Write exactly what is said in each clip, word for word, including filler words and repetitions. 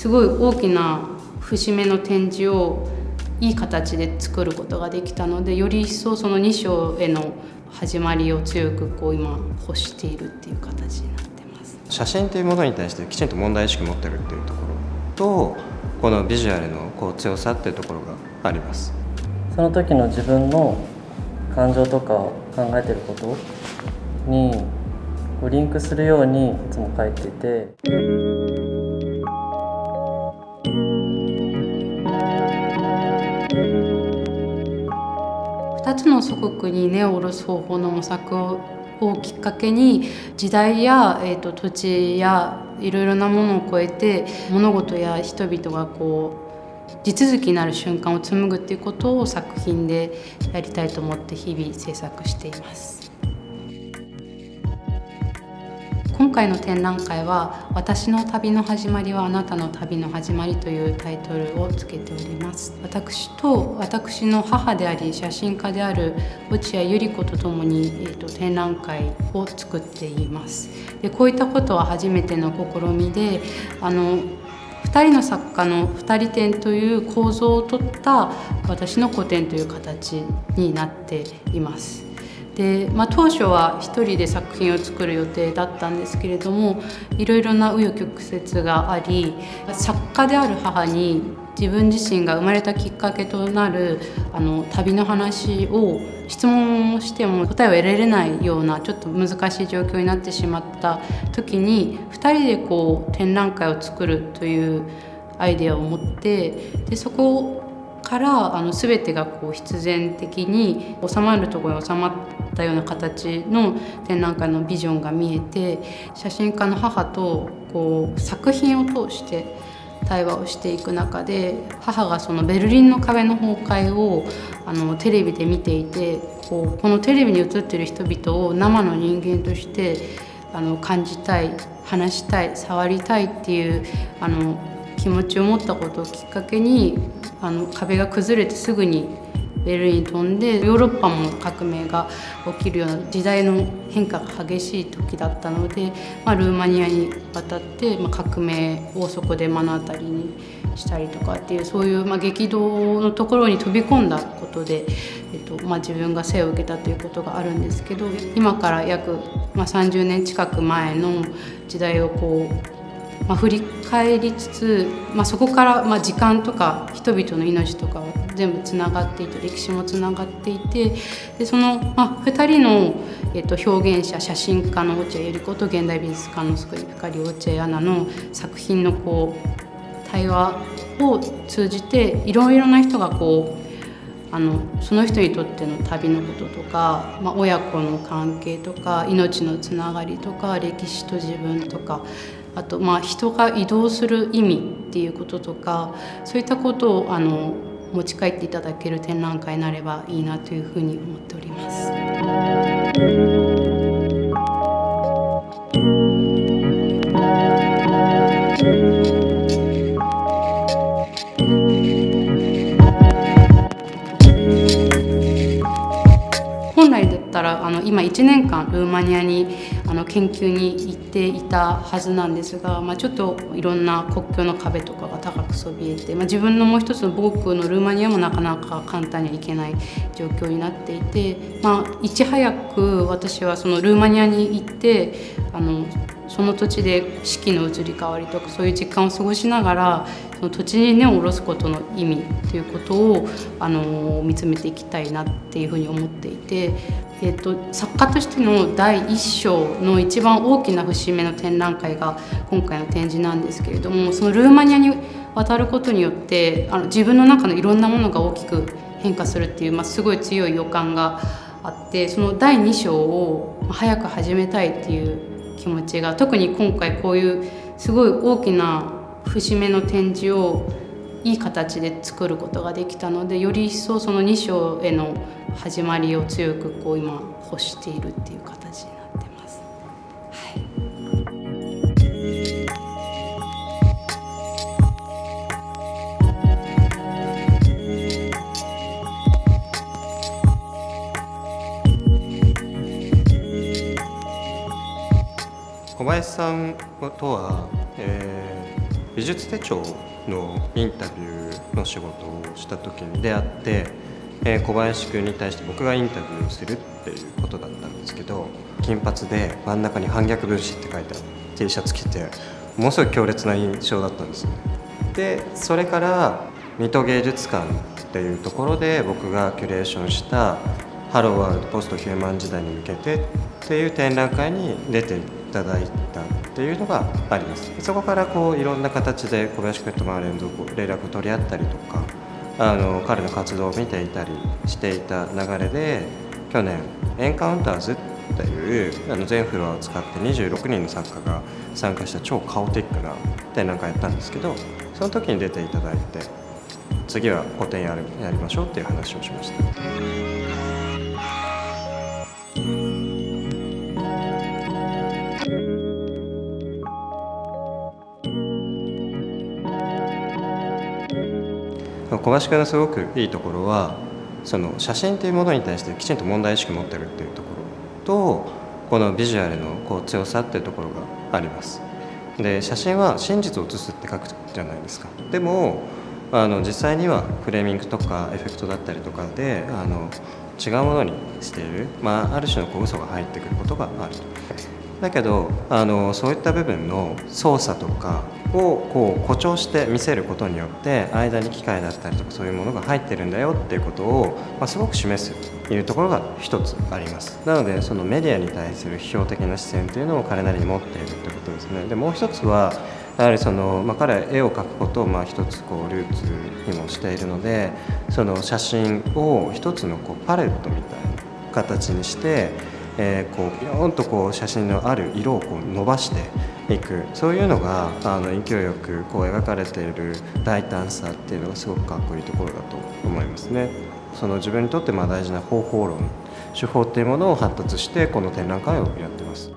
すごい大きな節目の展示をいい形で作ることができたので、より一層そのに章への始まりを強くこう今欲しているっていう形になってます。写真というものに対してきちんと問題意識を持ってるっていうところと、このビジュアルのこう強さっていうところがあります。その時の自分の感情とか考えてることにリンクするようにいつも書いてて。ふたつの祖国に根を下ろす方法の模索をきっかけに、時代や、えーと、土地やいろいろなものを超えて物事や人々がこう地続きになる瞬間を紡ぐっていうことを作品でやりたいと思って日々制作しています。今回の展覧会は「私の旅の始まりはあなたの旅の始まり」というタイトルをつけております。私と私の母であり写真家である落合由里子と共に、えーと、展覧会を作っています。でこういったことは初めての試みで、あのふたりの作家のふたり展という構造をとった私の個展という形になっています。でまあ、当初はひとりで作品を作る予定だったんですけれども、いろいろな紆余曲折があり、作家である母に自分自身が生まれたきっかけとなるあの旅の話を質問をしても答えを得られないようなちょっと難しい状況になってしまった時に、ふたりでこう展覧会を作るというアイデアを持って、でそこをからあの全てがこう必然的に収まるところに収まったような形の展覧会のビジョンが見えて、写真家の母とこう作品を通して対話をしていく中で、母がそのベルリンの壁の崩壊をあのテレビで見ていて、こうこのテレビに映ってる人々を生の人間としてあの感じたい、話したい、触りたいっていうあの気持ちを持ったことをきっかけに、あの壁が崩れてすぐにベルリンに飛んで、ヨーロッパも革命が起きるような時代の変化が激しい時だったので、まあ、ルーマニアに渡って、まあ、革命をそこで目の当たりにしたりとかっていう、そういう、まあ、激動のところに飛び込んだことで、えっとまあ、自分が生を受けたということがあるんですけど、今から約、まあ、さんじゅうねん近く前の時代をこうまあ振り返りつつ、まあ、そこからまあ時間とか人々の命とかは全部つながっていて、歴史もつながっていて、でそのまあふたりのえっと表現者、写真家の落合由里子と現代美術館のスクリプカリ落合アナの作品のこう対話を通じて、いろいろな人がこうあのその人にとっての旅のこととか、まあ、親子の関係とか命のつながりとか歴史と自分とか。あとまあ人が移動する意味っていうこととか、そういったことをあの持ち帰っていただける展覧会になればいいなというふうに思っております。本来だったらあの今いちねんかんルーマニアにあの研究に行っていたはずなんですが、まあ、ちょっといろんな国境の壁とかが高くそびえて、まあ、自分のもう一つの母国のルーマニアもなかなか簡単には行けない状況になっていて、まあ、いち早く私はそのルーマニアに行ってあのその土地で四季の移り変わりとかそういう時間を過ごしながら、その土地に根を下ろすことの意味ということをあの見つめていきたいなっていうふうに思っていて、えっと、作家としてのだいいっ章の一番大きな節目の展覧会が今回の展示なんですけれども、そのルーマニアに渡ることによってあの自分の中のいろんなものが大きく変化するっていう、まあ、すごい強い予感があって、そのだいに章を早く始めたいっていう気持ちが、特に今回こういうすごい大きな節目の展示をいい形で作ることができたので、より一層そのに章への始まりを強くこう今欲しているっていう形になってます。はい。小林さんとは、えー美術手帳のインタビューの仕事をした時に出会って、えー、小林君に対して僕がインタビューをするっていうことだったんですけど、金髪で真ん中に「反逆分子」って書いた T シャツ着て、ものすごい強烈な印象だったんですね。でそれから水戸芸術館っていうところで僕がキュレーションした「ハローワールドポストヒューマン時代に向けて」っていう展覧会に出ていただいたっていうのがあります。そこからこういろんな形で小林君とも連絡を取り合ったりとか、あの彼の活動を見ていたりしていた流れで、去年「エンカウンターズ」っていうあの全フロアを使ってにじゅうろくにんの作家が参加した超カオティックな展覧会やったんですけど、その時に出ていただいて、次は個展やるやりましょうっていう話をしました。小林君のすごくいいところは、その写真というものに対してきちんと問題意識を持ってるっていうところと、このビジュアルのこう強さっていうところがあります。で写真は真実を写すって書くじゃないですか。でもあの実際にはフレーミングとかエフェクトだったりとかであの違うものにしている、まあ、ある種のこう嘘が入ってくることがある。だけどあのそういった部分の操作とかをこう誇張して見せることによって、間に機械だったりとかそういうものが入ってるんだよっていうことを、まあ、すごく示すというところが一つあります。なのでそのメディアに対する批評的な視線というのを彼なりに持っているということですね。でもう一つはやはりその、まあ、彼は絵を描くことをまあ一つこうルーツにもしているので、その写真を一つのこうパレットみたいな形にして。えー、こうピローンとこう写真のある色をこう伸ばしていく、そういうのがあの勢いよくこう描かれている大胆さっていうのがすごくかっこいいところだと思いますね。その自分にとってまあ大事な方法論、手法っていうものを発達してこの展覧会をやってます。も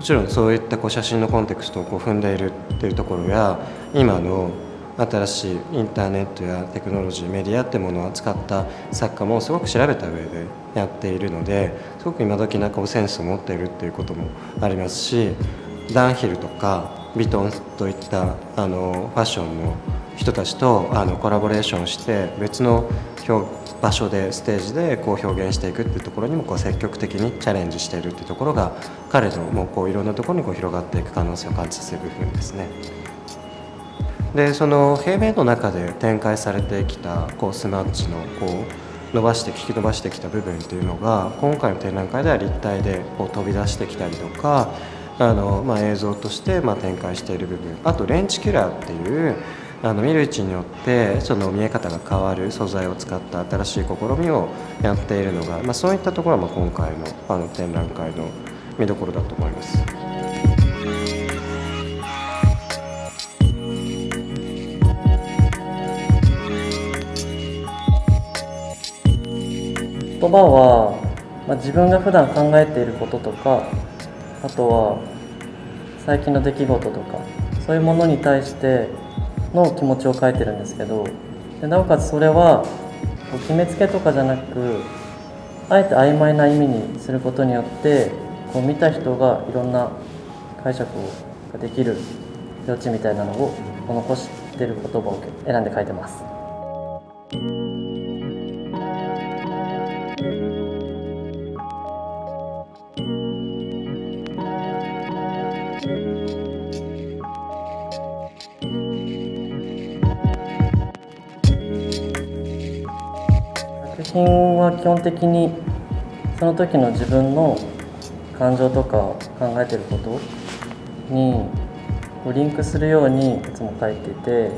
ちろんそういったこう写真のコンテクストをこう踏んでいるっていうところや、今の新しいインターネットやテクノロジー、メディアってものを扱った作家もすごく調べた上でやっているので、すごく今時なんかセンスを持っているっていうこともありますし、ダンヒルとかヴィトンといったあのファッションの人たちとあのコラボレーションして、別の場所でステージでこう表現していくっていうところにもこう積極的にチャレンジしているっていうところが、彼のもうこういろんなところにこう広がっていく可能性を感じさせる部分ですね。でその平面の中で展開されてきたこうスナッチのこう伸ばして引き伸ばしてきた部分っていうのが、今回の展覧会では立体でこう飛び出してきたりとか、あの、まあ、映像としてまあ展開している部分、あとレンチキュラーっていうあの見る位置によってその見え方が変わる素材を使った新しい試みをやっているのが、まあ、そういったところは今回のあの展覧会の見どころだと思います。言葉は、まあ、自分が普段考えていることとか、あとは最近の出来事とか、そういうものに対しての気持ちを書いてるんですけど、でなおかつそれは決めつけとかじゃなく、あえて曖昧な意味にすることによって、こう見た人がいろんな解釈ができる余地みたいなのを残してる言葉を選んで書いてます。作品は基本的にその時の自分の感情とか考えてることにリンクするようにいつも書いてて、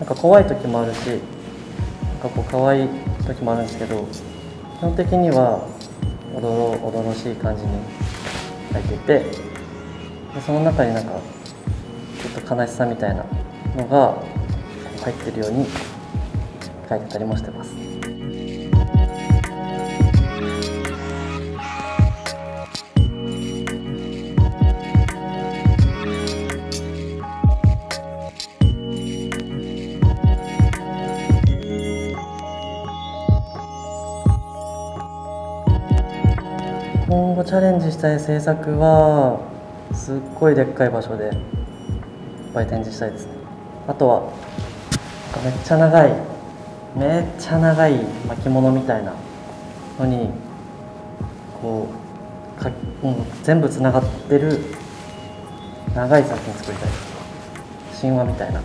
なんか怖い時もあるし、なんかこう可愛い時もあるんですけど、基本的にはおどろおどろしい感じに書いてて、でその中になんかちょっと悲しさみたいなのが入ってるように書いてたりもしてます。今後チャレンジしたい制作は、すっごいでっかい場所でいっぱい展示したいですね。あとはめっちゃ長いめっちゃ長い巻物みたいなのにこうか、うん、全部つながってる長い作品作りたい、神話みたいな。